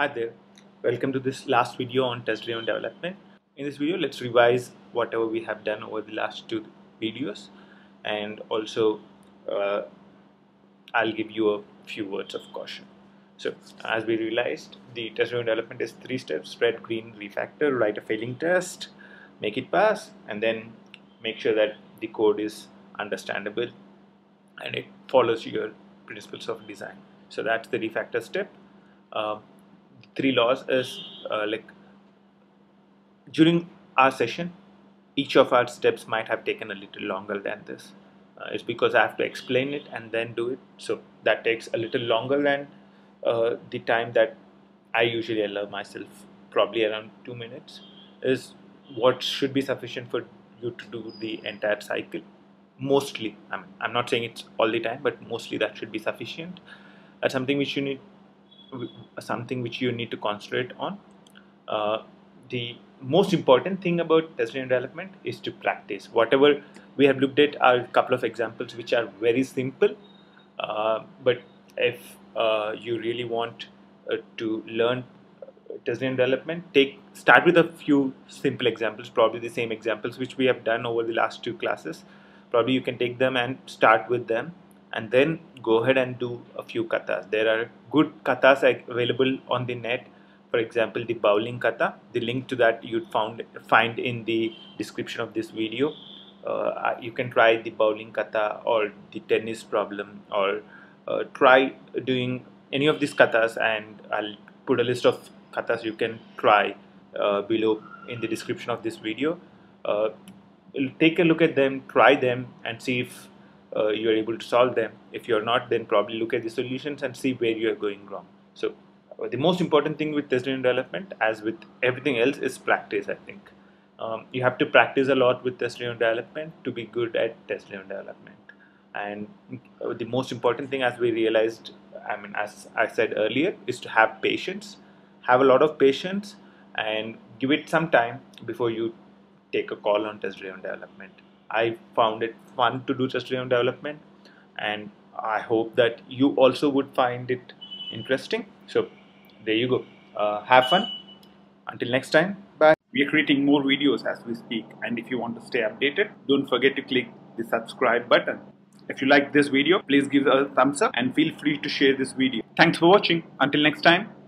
Hi there, welcome to this last video on test-driven development. In this video, let's revise whatever we have done over the last two videos, and also I'll give you a few words of caution. So as we realized, the test-driven development is three steps: spread, green, refactor, write a failing test, make it pass, and then make sure that the code is understandable and it follows your principles of design. So that's the refactor step. Three laws is like during our session, each of our steps might have taken a little longer than this. It's because I have to explain it and then do it, so that takes a little longer than the time that I usually allow myself, probably around 2 minutes, is what should be sufficient for you to do the entire cycle. Mostly, I mean, I'm not saying it's all the time, but mostly that should be sufficient. That's something which you need. Something which you need to concentrate on. The most important thing about test-driven development is to practice. Whatever we have looked at are a couple of examples which are very simple, but if you really want to learn test-driven development, start with a few simple examples, probably the same examples which we have done over the last two classes. Probably you can take them and start with them, and then go ahead and do a few katas. There are good katas available on the net. For example, the bowling kata. The link to that you'd find in the description of this video. You can try the bowling kata or the tennis problem, or try doing any of these katas, and I'll put a list of katas you can try below in the description of this video. Take a look at them, try them, and see if you are able to solve them. If you are not, then probably look at the solutions and see where you are going wrong. So the most important thing with test-driven development, as with everything else, is practice. I think you have to practice a lot with test-driven development to be good at test-driven development. And the most important thing, as we realized, I mean, as I said earlier, is to have patience. Have a lot of patience and give it some time before you take a call on test-driven development. I found it fun to do test-driven development, and I hope that you also would find it interesting. So there you go. Have fun. Until next time, bye. We are creating more videos as we speak, and if you want to stay updated, don't forget to click the subscribe button. If you like this video, please give a thumbs up and feel free to share this video. Thanks for watching. Until next time.